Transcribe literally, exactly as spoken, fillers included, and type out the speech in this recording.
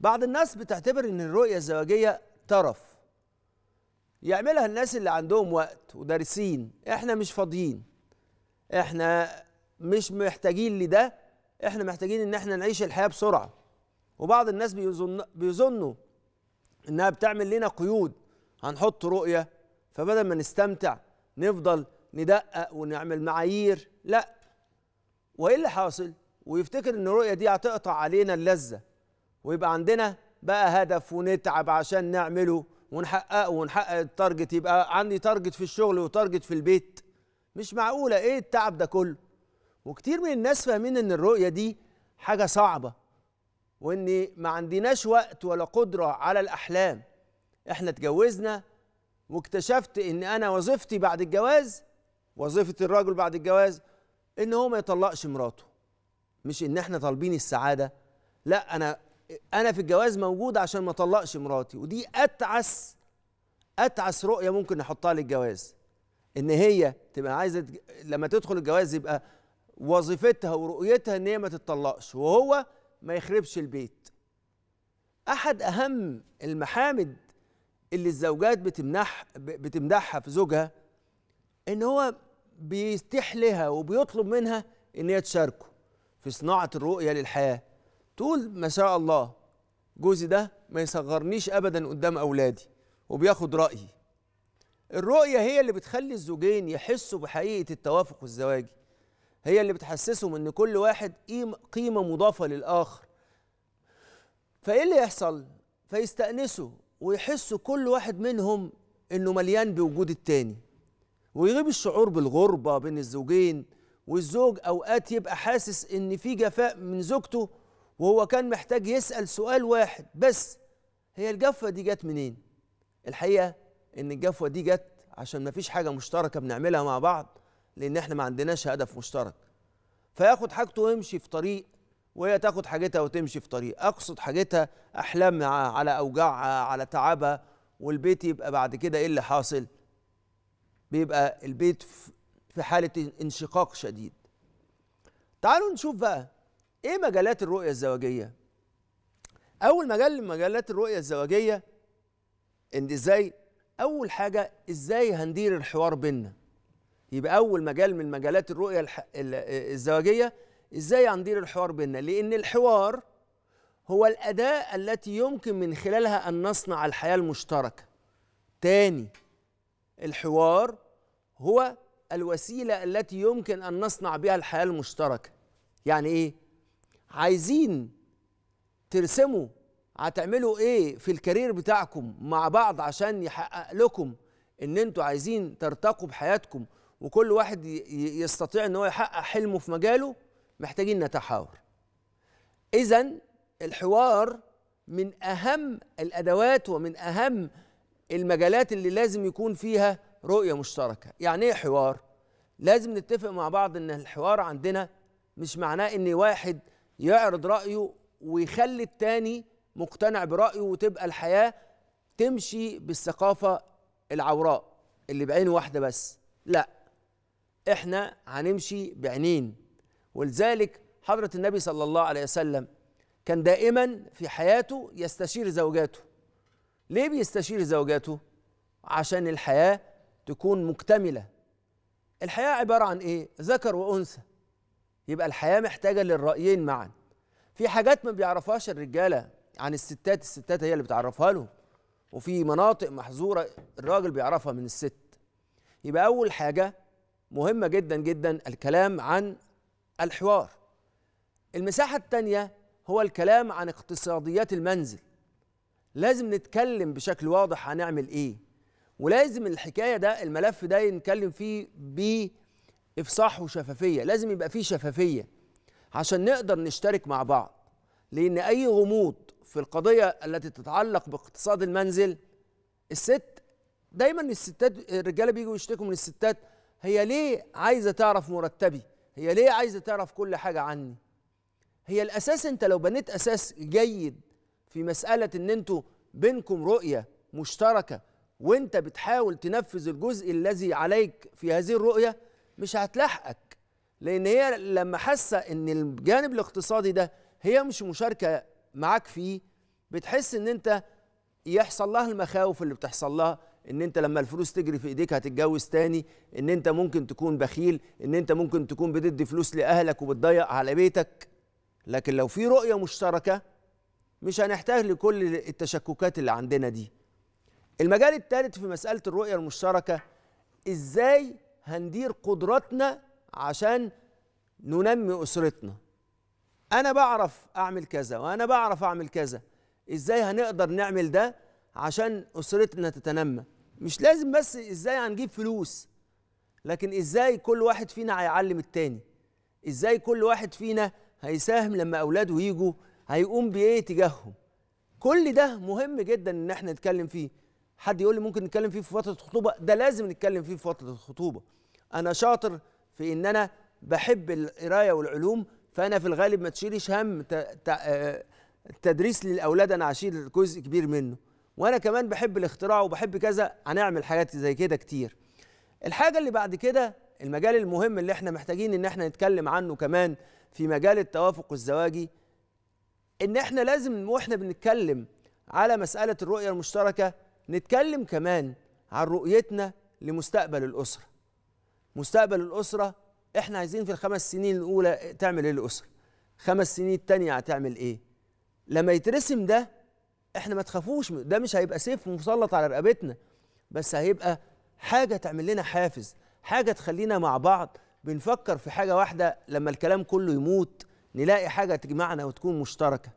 بعض الناس بتعتبر ان الرؤية الزواجية ترف يعملها الناس اللي عندهم وقت ودارسين. احنا مش فاضيين، احنا مش محتاجين لده، احنا محتاجين ان احنا نعيش الحياة بسرعة. وبعض الناس بيظن بيظنوا انها بتعمل لنا قيود، هنحط رؤية فبدل ما نستمتع نفضل ندقق ونعمل معايير. لا، وايه اللي حاصل؟ ويفتكر ان الرؤية دي هتقطع علينا اللذة، ويبقى عندنا بقى هدف ونتعب عشان نعمله ونحققه ونحقق التارجت. يبقى عندي تارجت في الشغل وتارجت في البيت. مش معقولة، ايه التعب ده كله؟ وكتير من الناس فاهمين ان الرؤية دي حاجة صعبة، وان ما عندناش وقت ولا قدرة على الأحلام. احنا اتجوزنا واكتشفت ان انا وظيفتي بعد الجواز، وظيفة الراجل بعد الجواز، ان هو ما يطلقش مراته. مش ان احنا طالبين السعادة، لا، انا انا في الجواز موجود عشان ما اطلقش مراتي. ودي اتعس اتعس رؤية ممكن نحطها للجواز، ان هي تبقى عايزة لما تدخل الجواز يبقى وظيفتها ورؤيتها ان هي ما تتطلقش وهو ما يخربش البيت. احد اهم المحامد اللي الزوجات بتمنح بتمدحها في زوجها ان هو بيتيح لها وبيطلب منها ان هي تشاركه في صناعة الرؤية للحياة. تقول ما شاء الله جوزي ده ما يصغرنيش ابدا قدام اولادي وبياخد رايي. الرؤية هي اللي بتخلي الزوجين يحسوا بحقيقة التوافق الزواجي، هي اللي بتحسسهم ان كل واحد قيمة مضافة للاخر. فايه اللي يحصل؟ فيستأنسوا ويحسوا كل واحد منهم انه مليان بوجود التاني، ويغيب الشعور بالغربة بين الزوجين. والزوج اوقات يبقى حاسس ان في جفاء من زوجته وهو كان محتاج يسأل سؤال واحد بس، هي الجفوة دي جت منين؟ الحقيقة ان الجفوة دي جت عشان ما فيش حاجة مشتركة بنعملها مع بعض، لان احنا ما عندناش هدف مشترك. فياخد حاجته ويمشي في طريق، وهي تاخد حاجتها وتمشي في طريق. اقصد حاجتها احلامها على اوجاعها على تعبها، والبيت يبقى بعد كده ايه اللي حاصل؟ بيبقى البيت في حالة انشقاق شديد. تعالوا نشوف بقى ايه مجالات الرؤية الزواجية. اول مجال من مجالات الرؤية الزواجية ان ازاي، اول حاجة ازاي هندير الحوار بينا. يبقى اول مجال من مجالات الرؤية الزواجية ازاي هندير الحوار بينا، لان الحوار هو الأداة التي يمكن من خلالها ان نصنع الحياة المشتركة. تاني، الحوار هو الوسيلة التي يمكن أن نصنع بها الحياة المشتركة. يعني إيه؟ عايزين ترسموا هتعملوا إيه في الكارير بتاعكم مع بعض عشان يحقق لكم إن أنتوا عايزين ترتقوا بحياتكم وكل واحد يستطيع إن هو يحقق حلمه في مجاله، محتاجين نتحاور. إذن الحوار من أهم الأدوات ومن أهم المجالات اللي لازم يكون فيها رؤية مشتركة. يعني ايه حوار؟ لازم نتفق مع بعض ان الحوار عندنا مش معناه ان واحد يعرض رأيه ويخلي التاني مقتنع برأيه وتبقى الحياة تمشي بالثقافة العوراء اللي بعين واحدة بس. لا، احنا هنمشي بعينين. ولذلك حضرة النبي صلى الله عليه وسلم كان دائما في حياته يستشير زوجاته. ليه بيستشير زوجاته؟ عشان الحياة تكون مكتملة. الحياة عبارة عن إيه؟ ذكر وأنثى. يبقى الحياة محتاجة للرأيين معا. في حاجات ما بيعرفهاش الرجالة عن الستات، الستات هي اللي بتعرفها لهم. وفي مناطق محظورة الراجل بيعرفها من الست. يبقى أول حاجة مهمة جدا جدا الكلام عن الحوار. المساحة التانية هو الكلام عن اقتصاديات المنزل. لازم نتكلم بشكل واضح هنعمل إيه، ولازم الحكاية ده الملف ده نتكلم فيه بإفصاح وشفافية. لازم يبقى فيه شفافية عشان نقدر نشترك مع بعض، لأن أي غموض في القضية التي تتعلق باقتصاد المنزل، الست دايما الستات الرجالة بيجوا يشتكوا من الستات، هي ليه عايزة تعرف مرتبي؟ هي ليه عايزة تعرف كل حاجة عني؟ هي الأساس أنت لو بنيت أساس جيد في مسألة إن أنتوا بينكم رؤية مشتركة وانت بتحاول تنفذ الجزء الذي عليك في هذه الرؤية، مش هتلحقك. لان هي لما حاسة ان الجانب الاقتصادي ده هي مش مشاركة معاك فيه، بتحس ان انت يحصل لها المخاوف اللي بتحصل لها، ان انت لما الفلوس تجري في ايديك هتتجوز تاني، ان انت ممكن تكون بخيل، ان انت ممكن تكون بتدي فلوس لاهلك وبتضيق على بيتك. لكن لو في رؤية مشتركة مش هنحتاج لكل التشككات اللي عندنا دي. المجال الثالث في مسألة الرؤية المشتركة، ازاي هندير قدراتنا عشان ننمي أسرتنا. أنا بعرف أعمل كذا وأنا بعرف أعمل كذا، إزاي هنقدر نعمل ده عشان أسرتنا تتنمى؟ مش لازم بس إزاي هنجيب فلوس، لكن إزاي كل واحد فينا هيعلم التاني، إزاي كل واحد فينا هيساهم لما أولاده يجوا هيقوم بإيه تجاههم. كل ده مهم جدا إن احنا نتكلم فيه. حد يقول لي ممكن نتكلم فيه في فترة الخطوبة، ده لازم نتكلم فيه في فترة الخطوبة. أنا شاطر في إن أنا بحب القراية والعلوم، فأنا في الغالب ما تشيلش هم التدريس للأولاد، أنا هشيل جزء كبير منه. وأنا كمان بحب الاختراع وبحب كذا، هنعمل حاجات زي كده كتير. الحاجة اللي بعد كده، المجال المهم اللي احنا محتاجين إن احنا نتكلم عنه كمان في مجال التوافق الزواجي، إن احنا لازم وإحنا بنتكلم على مسألة الرؤية المشتركة نتكلم كمان عن رؤيتنا لمستقبل الأسرة. مستقبل الأسرة، احنا عايزين في الخمس سنين الأولى تعمل ايه الأسرة؟ خمس سنين التانية هتعمل ايه؟ لما يترسم ده احنا ما تخافوش، ده مش هيبقى سيف مسلط على رقبتنا، بس هيبقى حاجة تعمل لنا حافز، حاجة تخلينا مع بعض بنفكر في حاجة واحدة. لما الكلام كله يموت نلاقي حاجة تجمعنا وتكون مشتركة.